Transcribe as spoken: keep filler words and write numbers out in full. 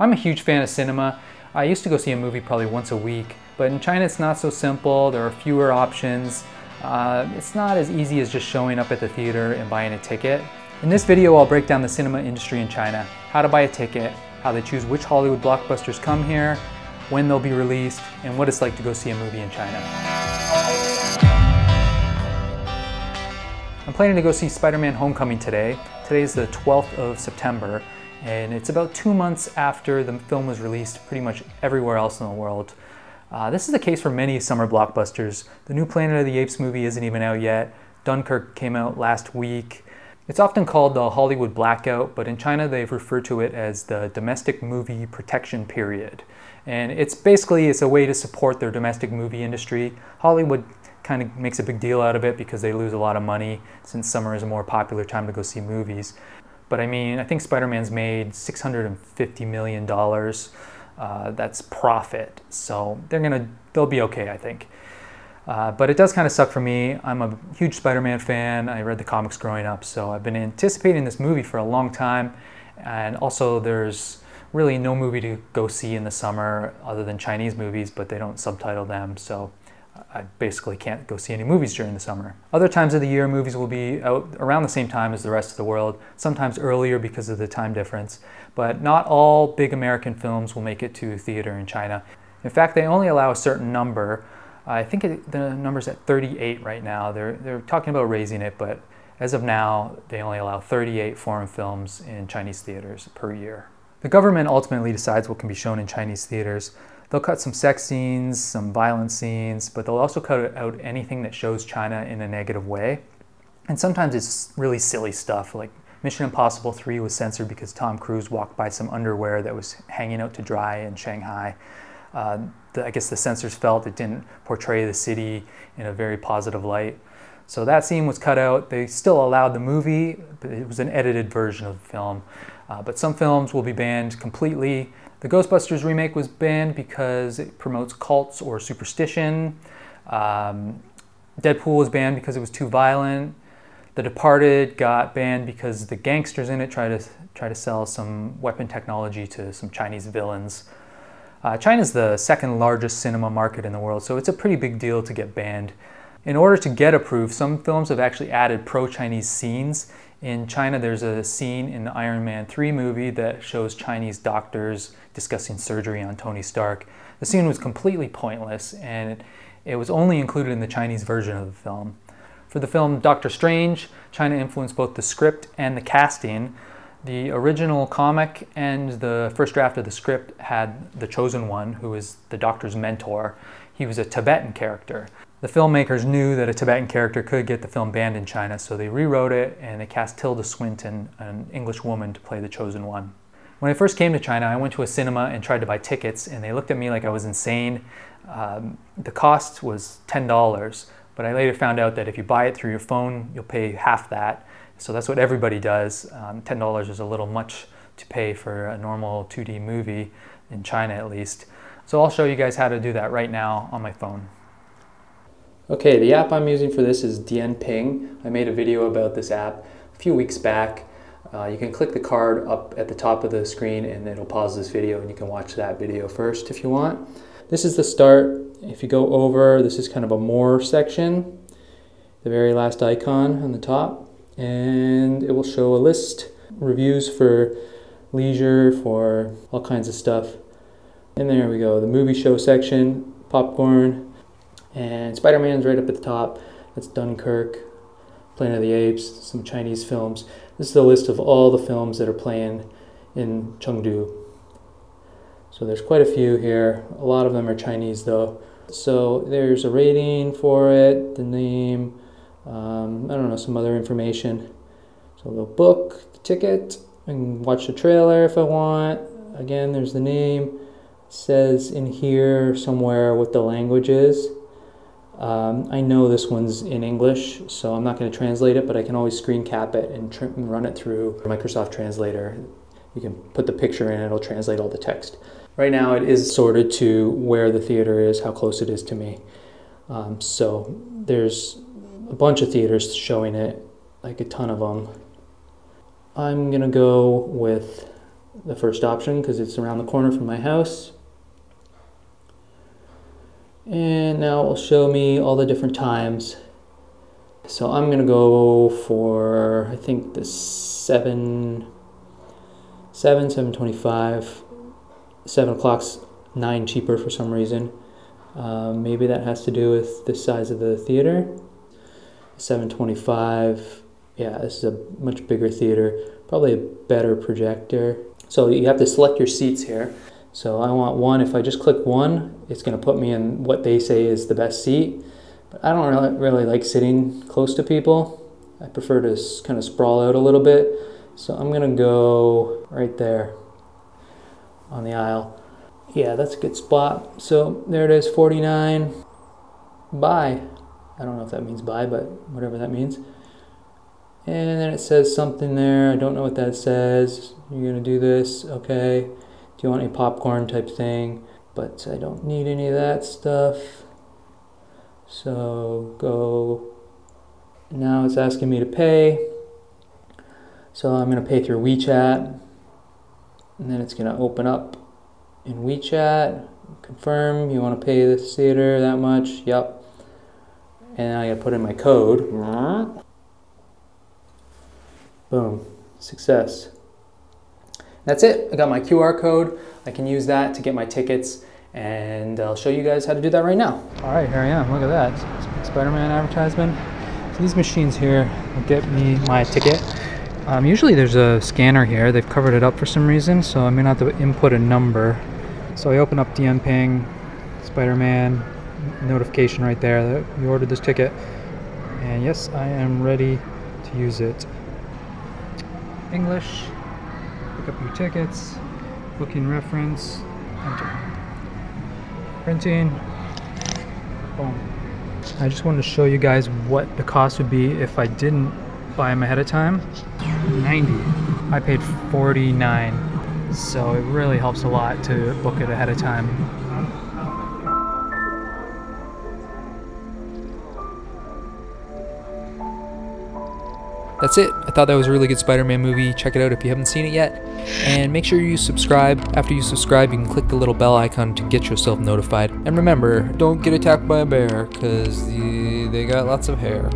I'm a huge fan of cinema. I used to go see a movie probably once a week, but in China it's not so simple. There are fewer options. Uh, it's not as easy as just showing up at the theater and buying a ticket. In this video, I'll break down the cinema industry in China, how to buy a ticket, how they choose which Hollywood blockbusters come here, when they'll be released, and what it's like to go see a movie in China. I'm planning to go see Spider-Man Homecoming today. Today is the twelfth of September, and it's about two months after the film was released pretty much everywhere else in the world. Uh, this is the case for many summer blockbusters. The new Planet of the Apes movie isn't even out yet. Dunkirk came out last week. It's often called the Hollywood blackout, but in China they've referred to it as the domestic movie protection period. And it's basically, it's a way to support their domestic movie industry. Hollywood kind of makes a big deal out of it because they lose a lot of money since summer is a more popular time to go see movies. But I mean, I think Spider-Man's made six hundred fifty million dollars. Uh, that's profit, so they're gonna, they'll be okay, I think. Uh, but it does kind of suck for me. I'm a huge Spider-Man fan. I read the comics growing up, so I've been anticipating this movie for a long time. And also there's really no movie to go see in the summer other than Chinese movies, but they don't subtitle them, so I basically can't go see any movies during the summer. Other times of the year, movies will be out around the same time as the rest of the world, sometimes earlier because of the time difference, but not all big American films will make it to theater in China. In fact, they only allow a certain number. I think it, the number's at thirty-eight right now. They're, they're talking about raising it, but as of now, they only allow thirty-eight foreign films in Chinese theaters per year. The government ultimately decides what can be shown in Chinese theaters. They'll cut some sex scenes, some violent scenes, but they'll also cut out anything that shows China in a negative way. And sometimes it's really silly stuff, like Mission Impossible three was censored because Tom Cruise walked by some underwear that was hanging out to dry in Shanghai. Uh, the, I guess the censors felt it didn't portray the city in a very positive light. So that scene was cut out. They still allowed the movie, but it was an edited version of the film. Uh, but some films will be banned completely. The Ghostbusters remake was banned because it promotes cults or superstition. Um, Deadpool was banned because it was too violent. The Departed got banned because the gangsters in it try to, try to sell some weapon technology to some Chinese villains. Uh, China's the second largest cinema market in the world, so it's a pretty big deal to get banned. In order to get approved, some films have actually added pro-Chinese scenes. In China, there's a scene in the Iron Man three movie that shows Chinese doctors discussing surgery on Tony Stark. The scene was completely pointless, and it, it was only included in the Chinese version of the film. For the film Doctor Strange, China influenced both the script and the casting. The original comic and the first draft of the script had the Chosen One, who is the Doctor's mentor. He was a Tibetan character. The filmmakers knew that a Tibetan character could get the film banned in China, so they rewrote it and they cast Tilda Swinton, an English woman, to play the Chosen One. When I first came to China, I went to a cinema and tried to buy tickets, and they looked at me like I was insane. Um, the cost was ten dollars, but I later found out that if you buy it through your phone, you'll pay half that. So that's what everybody does. Um, ten dollars is a little much to pay for a normal two D movie, in China at least. So I'll show you guys how to do that right now on my phone. Okay, the app I'm using for this is Dianping. I made a video about this app a few weeks back. Uh, you can click the card up at the top of the screen and it'll pause this video and you can watch that video first if you want. This is the start. If you go over, this is kind of a more section, the very last icon on the top, and it will show a list, reviews for leisure, for all kinds of stuff. And there we go, the movie show section, popcorn, and Spider-Man's right up at the top. That's Dunkirk, Planet of the Apes, some Chinese films. This is a list of all the films that are playing in Chengdu. So there's quite a few here. A lot of them are Chinese though. So there's a rating for it, the name, um, I don't know, some other information. So they'll book the ticket and watch the trailer if I want. Again, there's the name. It says in here somewhere what the language is. Um, I know this one's in English, so I'm not going to translate it, but I can always screen cap it and, and run it through Microsoft Translator. You can put the picture in, it'll translate all the text. Right now it is sorted to where the theater is, how close it is to me. Um, so there's a bunch of theaters showing it, like a ton of them. I'm going to go with the first option because it's around the corner from my house. And now it will show me all the different times. So I'm gonna go for, I think, the seven, seven, seven twenty-five, seven o'clock's nine cheaper for some reason. Uh, maybe that has to do with the size of the theater. seven twenty-five, yeah, this is a much bigger theater, probably a better projector. So you have to select your seats here. So I want one. If I just click one, it's going to put me in what they say is the best seat. But I don't really, really like sitting close to people. I prefer to kind of sprawl out a little bit. So I'm going to go right there on the aisle. Yeah, that's a good spot. So there it is, forty-nine. Bye. I don't know if that means bye, but whatever that means. And then it says something there. I don't know what that says. You're going to do this. Okay. Do you want any popcorn type thing? But I don't need any of that stuff. So go. Now it's asking me to pay. So I'm going to pay through WeChat. And then it's going to open up in WeChat. Confirm. You want to pay this theater that much? Yep. And I gotta put in my code. Boom, success. That's it, I got my Q R code. I can use that to get my tickets, and I'll show you guys how to do that right now. All right, here I am, look at that. Spider-Man advertisement. So these machines here will get me my ticket. Um, usually there's a scanner here. They've covered it up for some reason, so I'm gonna have to input a number. So I open up Dianping, Spider-Man, notification right there that you ordered this ticket, and yes, I am ready to use it. English, look up your tickets, booking reference, enter, printing, boom. I just wanted to show you guys what the cost would be if I didn't buy them ahead of time. ninety. I paid forty-nine, so it really helps a lot to book it ahead of time. That's it. I thought that was a really good Spider-Man movie. Check it out if you haven't seen it yet. And make sure you subscribe. After you subscribe, you can click the little bell icon to get yourself notified. And remember, don't get attacked by a bear, because they got lots of hair.